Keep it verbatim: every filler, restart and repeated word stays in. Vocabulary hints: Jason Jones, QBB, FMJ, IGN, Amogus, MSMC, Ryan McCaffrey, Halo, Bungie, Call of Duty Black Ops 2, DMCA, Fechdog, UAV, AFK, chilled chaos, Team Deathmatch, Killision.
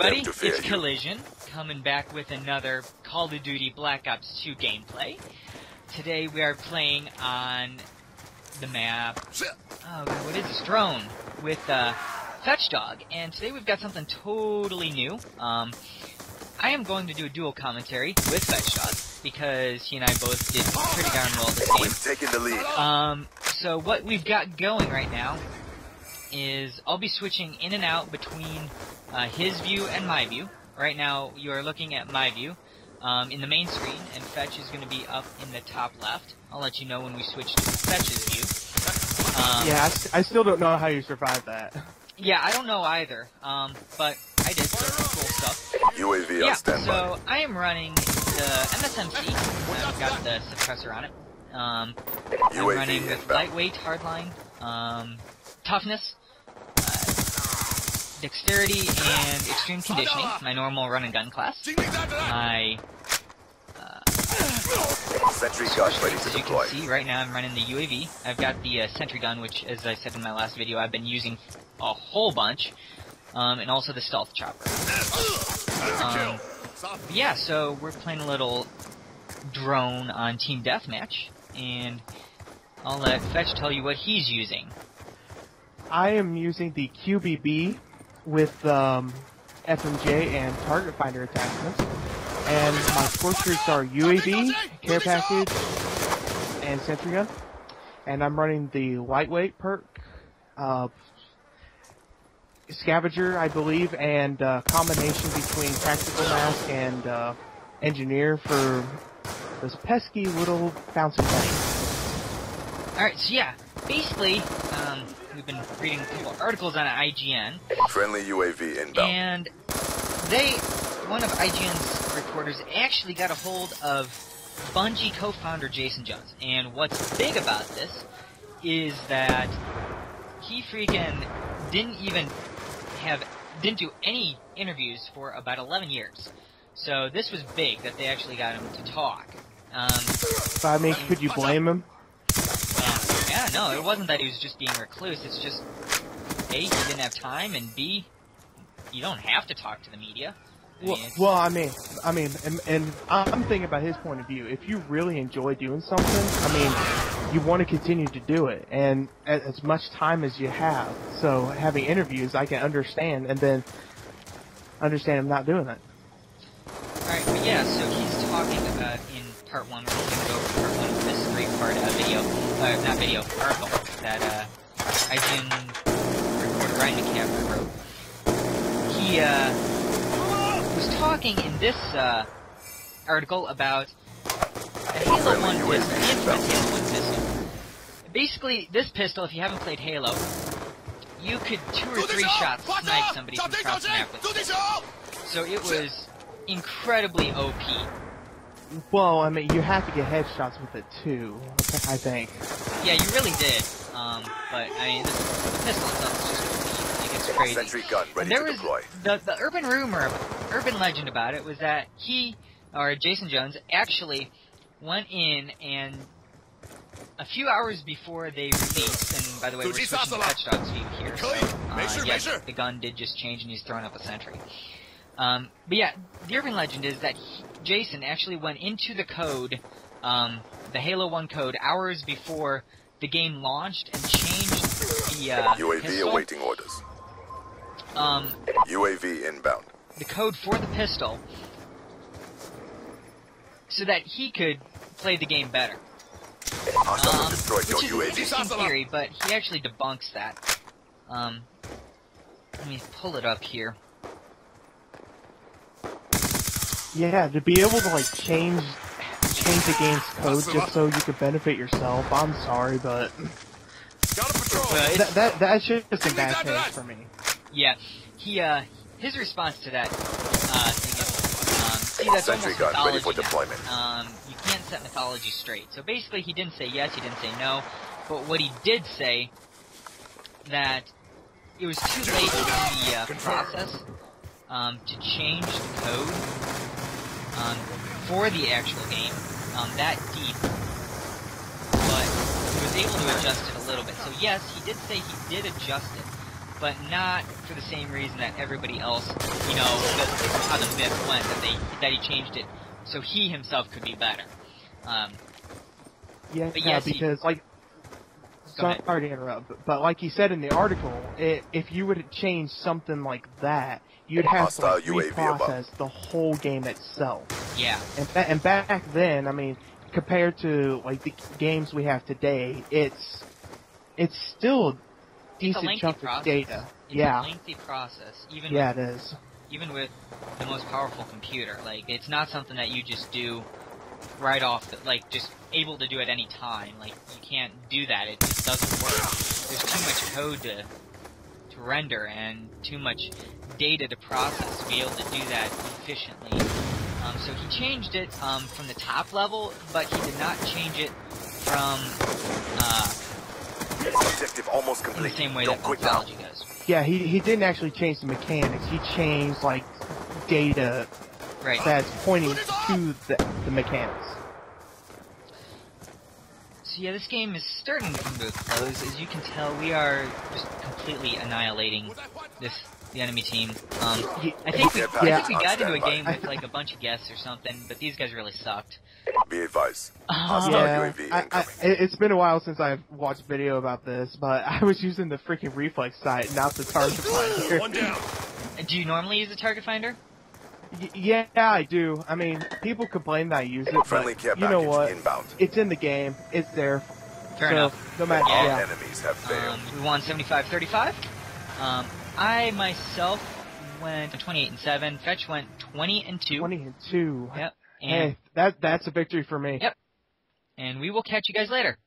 everybody, it's Collision, coming back with another Call of Duty Black Ops two gameplay. Today we are playing on the map, oh, what is this, Drone, with uh, Fechdog, and today we've got something totally new. Um, I am going to do a dual commentary with Fechdog, because he and I both did pretty darn well this game. We've taken the lead. Um, so what we've got going right now is I'll be switching in and out between uh, his view and my view. Right now you are looking at my view um, in the main screen, and Fetch is going to be up in the top left. I'll let you know when we switch to Fetch's view. Um, yeah, I, st I still don't know how you survived that. Yeah, I don't know either, um, but I did some cool stuff. U A V yeah, on standby. So I am running the M S M C, I've got the suppressor on it. Um, I'm U A V running with inbound. Lightweight, hardline, um, toughness, uh, dexterity, and extreme conditioning, my normal run and gun class. My, uh, sentry gosh, as you can see, right now I'm running the U A V. I've got the uh, sentry gun, which, as I said in my last video, I've been using a whole bunch, um, and also the stealth chopper. Um, yeah, so we're playing a little drone on Team Deathmatch, and I'll let Fetch tell you what he's using. I am using the Q B B with um, F M J and target finder attachments, and my forces are U A V, care package, and sentry gun. And I'm running the lightweight perk, uh, scavenger, I believe, and uh, combination between tactical mask and uh, engineer for those pesky little bouncing things. All right, so yeah, basically. Um, We've been reading a couple articles on I G N. Friendly U A V inbound. And they, one of I G N's reporters, actually got a hold of Bungie co-founder Jason Jones. And what's big about this is that he freaking didn't even have, didn't do any interviews for about eleven years. So this was big that they actually got him to talk. Um, so I mean, could you blame him? Yeah, no, it wasn't that he was just being recluse, it's just, A, he didn't have time, and B, you don't have to talk to the media. I well, mean, well, I mean, I mean, and, and I'm thinking about his point of view. If you really enjoy doing something, I mean, you want to continue to do it, and as much time as you have. So having interviews, I can understand, and then understand him not doing it. Alright, but yeah, so he's talking about in part one, we're going to go over part one of this three-part uh, video. Uh, not video, article that uh, I G N reporter Ryan McCaffrey wrote. He uh, was talking in this uh, article about the Halo one pistol, the infamous Halo one pistol. Basically, this pistol, if you haven't played Halo, you could two or three shots snipe somebody from across the map with this. So it was incredibly O P. Well, I mean, you have to get headshots with it, too, I think. Yeah, you really did. Um, but, I mean, this, the pistol itself is just, like, it's crazy. Sentry gun ready to deploy. The, the urban rumor, urban legend about it was that he, or Jason Jones, actually went in and a few hours before they released, and by the way, we're switching to Fechdog's view here, so, uh, yeah, the gun did just change and he's throwing up a sentry. Um, but yeah, the urban legend is that he, Jason actually went into the code, um, the Halo one code, hours before the game launched and changed the uh, U A V pistol. Awaiting orders. Um, U A V inbound. The code for the pistol, so that he could play the game better. Um, which is an interesting theory, but he actually debunks that. Um, let me pull it up here. Yeah, to be able to like change change the game's code just so you could benefit yourself. I'm sorry, but that that that's just a bad case for me. Yeah, he uh his response to that uh, thing is um, see, that's almost mythology for deployment. Now. Um, you can't set mythology straight. So basically, he didn't say yes, he didn't say no, but what he did say that it was too late in the uh, process um, to change the code. Um, for the actual game, um, that deep, but he was able to adjust it a little bit. So yes, he did say he did adjust it, but not for the same reason that everybody else, you know, how the myth went, that, they, that he changed it so he himself could be better. Um, yeah, but yes, because, he, like, sorry ahead. to interrupt, but, but like he said in the article, it, if you would change something like that, you'd have to like, reprocess the whole game itself. Yeah. And, and back then, I mean, compared to like the games we have today, it's it's still a decent chunk of data. It's yeah. It's a lengthy process. Even yeah, with, it is. Even with the most powerful computer, like it's not something that you just do right off, the, like just able to do at any time. Like you can't do that. It just doesn't work. There's too much code to to render and too much data to process to be able to do that efficiently. Um, so he changed it um, from the top level, but he did not change it from uh, objective almost complete. In the same way Don't that Pathology does. Yeah, he he didn't actually change the mechanics. He changed like data right. that's pointing to the, the mechanics. So yeah, this game is starting to come to a close. As you can tell, we are just completely annihilating this. The enemy team. Um, I think we, I think we got into a game with like a bunch of guests or something, but these guys really sucked. Be advised. Uh, yeah, I, I, it's been a while since I've watched video about this, but I was using the freaking reflex sight, not the target finder. One down. Do you normally use the target finder? Y yeah, I do. I mean, people complain that I use it, but you know what? Inbound. It's in the game. It's there. Fair so, enough. No matter. All yeah. enemies have failed. Um, we won seventy-five thirty-five. Um, I myself went twenty-eight and seven. Fetch went twenty and two. twenty and two. Yep. And hey, that that's a victory for me. Yep. And we will catch you guys later.